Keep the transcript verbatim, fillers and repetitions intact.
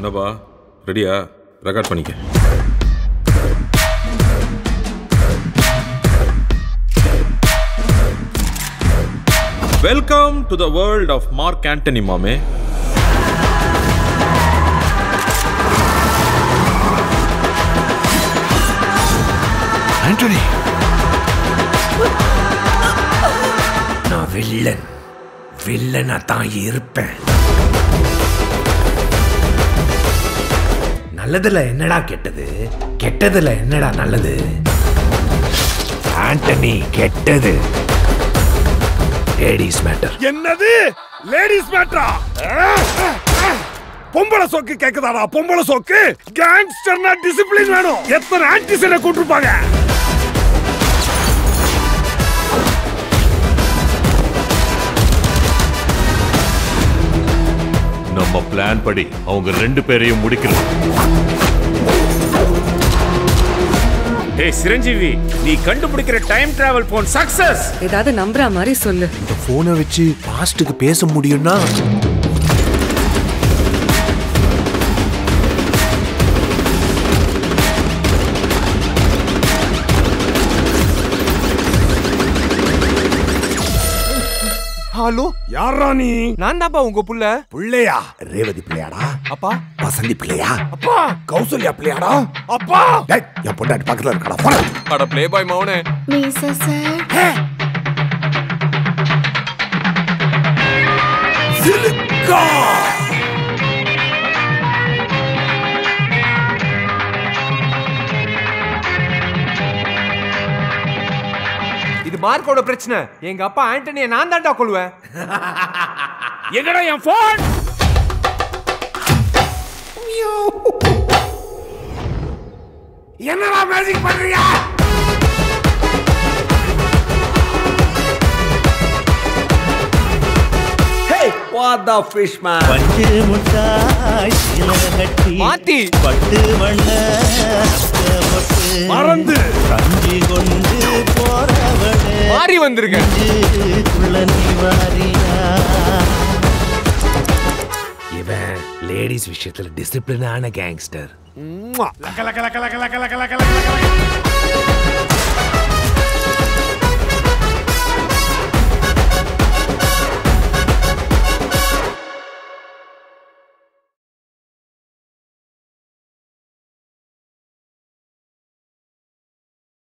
என்னப்பா ரெடியா? ரெக்கார்ட் பண்ணிக்க. Welcome to the world of Mark Antony மாமே. ஆண்டனி நான் வில்லன், வில்லனா தான் இருப்பேன். நல்லதுல என்னடா கெட்டது, கெட்டதுல என்னடா நல்லது? ஆண்டனி கெட்டது. Ladies matter. என்னது லேடிஸ் மேட்டரா? பொம்பளை சோக்கு கேக்குதாடா? பொம்பளை சோக்கு கேங்ஸ்டர்னா டிசிப்ளின் வேணும். எத்தனை ஆன்டிசனை கூட்டிருப்பாங்க. நம்ம பிளான் படி அவங்க ரெண்டு பேரையும் முடிக்கிறோம். டேய் சிரஞ்சீவி, நீ கண்டுபிடிக்கிற டைம் டிராவல் போன் சக்சஸ். ஏதாவது நம்புற மாதிரி சொல்லு. இந்த போனை வச்சு பாஸ்ட்டுக்கு பேச முடியும்னா ஹலோ யாரா நீ? நான் தான்ப்பா உங்க புள்ள. புள்ளையா? ரேவதி பிள்ளையாடா? அப்பா வசந்தி பிள்ளையா? அப்பா கௌசல்யா பிள்ளையாடா? அப்பா டேய் என் பொண்டாட்டி பக்கத்துல இருக்கடா போடா. அட ப்ளே பாய் மௌனே மீசா சார் சிலிக்கா மார்க்கோட பிரச்சனை. எங்க அப்பா ஆண்டனியை நான் தான்டா கொள்வேன். எங்கடா என் போன்? என்னடா மேஜிக் பண்றியா? வாடா ஃபிஷ் மேன். பட்டு முட்டாய் இலக கட்டி மாத்தி பட்டு வண்ண பொட்டு மறந்து கஞ்சி கொண்டு போறவனே மாறி வந்திருக்கே உள்ள நிவாரியா. இவன் லேடிஸ் விஷயத்துல டிசிப்ளினான கேங்ஸ்டர். லக லக லக லக லக லக லக